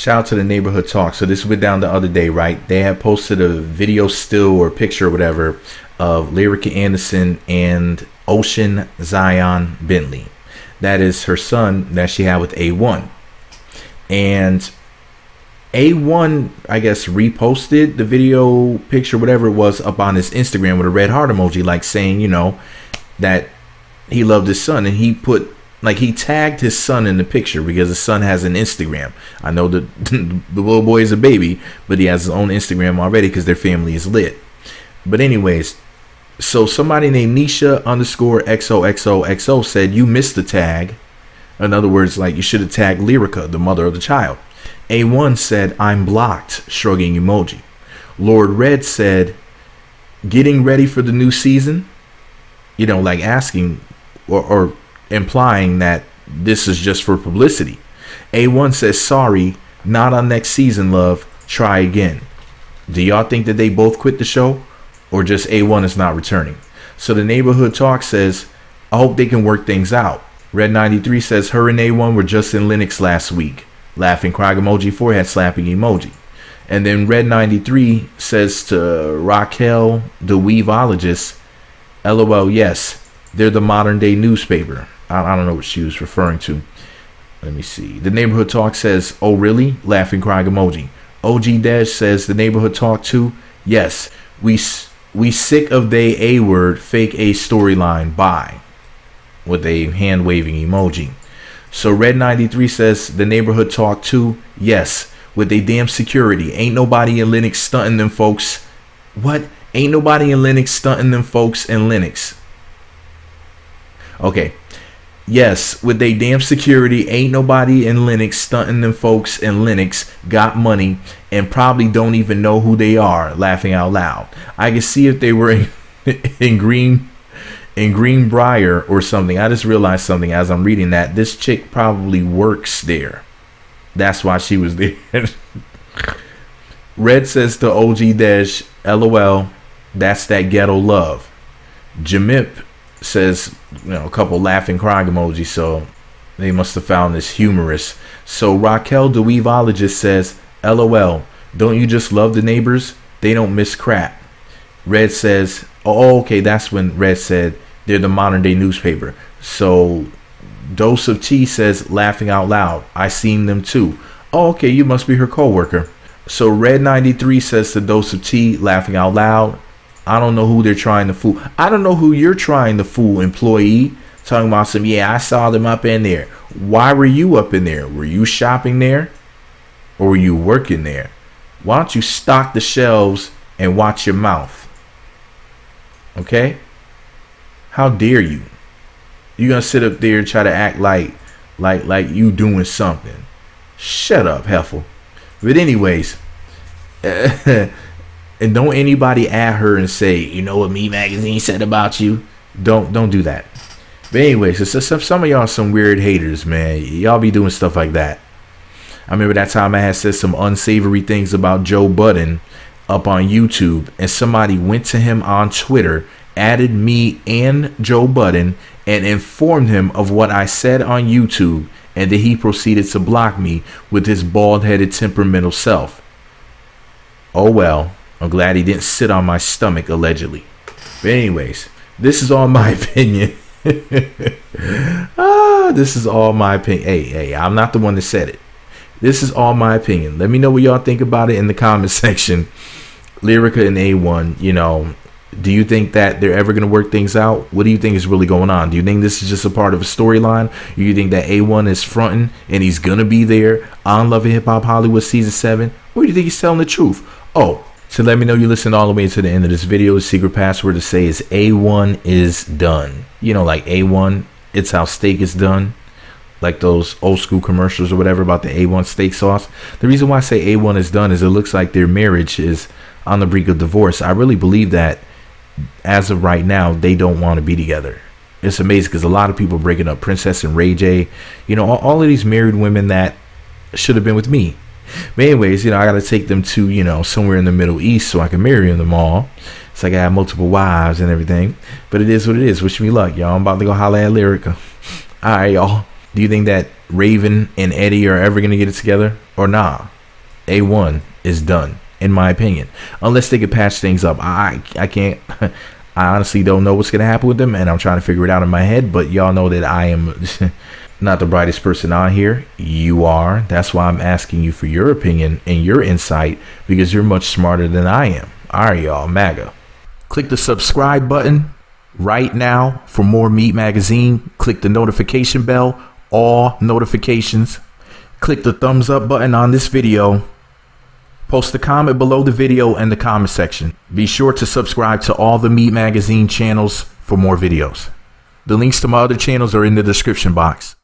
Shout out to The Neighborhood Talk. So this went down the other day, right? They had posted a video still or picture or whatever of Lyrica Anderson and Ocean Zion Bentley. That is her son that she had with A1. And A1, I guess, reposted the video, picture, whatever it was, up on his Instagram with a red heart emoji, like saying, you know, that he loved his son. And he put, like, he tagged his son in the picture because his son has an Instagram. I know the little boy is a baby, but he has his own Instagram already because their family is lit. But anyways, so somebody named Nisha underscore XOXOXO said, you missed the tag. In other words, like, you should have tagged Lyrica, the mother of the child. A1 said, I'm blocked, shrugging emoji. Lord Red said, getting ready for the new season? You know, like asking or implying that this is just for publicity. A1 says, sorry, not on next season, love. Try again. Do y'all think that they both quit the show or just A1 is not returning? So The Neighborhood Talk says, I hope they can work things out. Red 93 says, her and A1 were just in Linux last week. Laughing cry emoji, forehead slapping emoji. And then Red 93 says to Raquel the weevologist, LOL, yes, they're the modern day newspaper. I don't know what she was referring to. Let me see. The Neighborhood Talk says, oh really? Laughing cry emoji. OG Dash says, The Neighborhood Talk too? Yes, we sick of they A word fake A storyline, bye, with a hand waving emoji. So Red 93 says, The Neighborhood Talk too? Yes, with they damn security. Ain't nobody in Linux stunting them folks. What? Ain't nobody in Linux stunting them folks in Linux. Okay. Yes, with they damn security. Ain't nobody in Linux stunting them folks in Linux. Got money and probably don't even know who they are. Laughing out loud. I could see if they were in Greenbrier or something. I just realized something as I'm reading that. This chick probably works there. That's why she was there. Red says to OG Dash, LOL, that's that ghetto love. Jamip says, you know, a couple laughing crying emojis, so they must have found this humorous. So Raquel the weevologist says, LOL, don't you just love the neighbors? They don't miss crap. Red says, oh, okay, that's when Red said they're the modern day newspaper. So Dose of Tea says, laughing out loud, I seen them too. Oh, okay, you must be her co-worker. So Red 93 says to Dose of Tea, laughing out loud, I don't know who they're trying to fool. I don't know who you're trying to fool, employee. Talking about some, yeah, I saw them up in there. Why were you up in there? Were you shopping there? Or were you working there? Why don't you stock the shelves and watch your mouth? Okay? How dare you? You're gonna sit up there and try to act like you doing something. Shut up, Heffle. But anyways, and don't anybody at her and say, you know what MEET Magazine said about you. Don't do that. But anyways, it's just, some of y'all are some weird haters, man. Y'all be doing stuff like that. I remember that time I had said some unsavory things about Joe Budden up on YouTube, and somebody went to him on Twitter, added me and Joe Budden, and informed him of what I said on YouTube, and that he proceeded to block me with his bald-headed temperamental self. Oh well, I'm glad he didn't sit on my stomach, allegedly. But anyways, this is all my opinion. This is all my opinion. Hey, I'm not the one that said it. This is all my opinion. Let me know what y'all think about it in the comment section. Lyrica and A1, you know, do you think that they're ever going to work things out? What do you think is really going on? Do you think this is just a part of a storyline? Do you think that A1 is fronting and he's going to be there on Love and Hip Hop Hollywood Season 7? Or do you think he's telling the truth? Oh, so let me know you listened all the way to the end of this video. The secret password to say is A1 is done. You know, like A1, it's how steak is done. Like those old school commercials or whatever about the A1 steak sauce. The reason why I say A1 is done is it looks like their marriage is on the brink of divorce. I really believe that as of right now, they don't want to be together. It's amazing because a lot of people breaking up. Princess and Ray J, you know, all of these married women that should have been with me. But anyways, you know, I got to take them to, you know, somewhere in the Middle East so I can marry them all. It's like I have multiple wives and everything. But it is what it is. Wish me luck, y'all. I'm about to go holler at Lyrica. All right, y'all. Do you think that Raven and Eddie are ever going to get it together or nah. A1 is done, in my opinion, unless they could patch things up. I can't. I honestly don't know what's going to happen with them, and I'm trying to figure it out in my head. But y'all know that I am not the brightest person on here. You are. That's why I'm asking you for your opinion and your insight, because you're much smarter than I am. All right, y'all. MAGA. Click the subscribe button right now for more MEET Magazine. Click the notification bell, all notifications. Click the thumbs up button on this video. Post a comment below the video in the comment section. Be sure to subscribe to all the MEET Magazine channels for more videos. The links to my other channels are in the description box.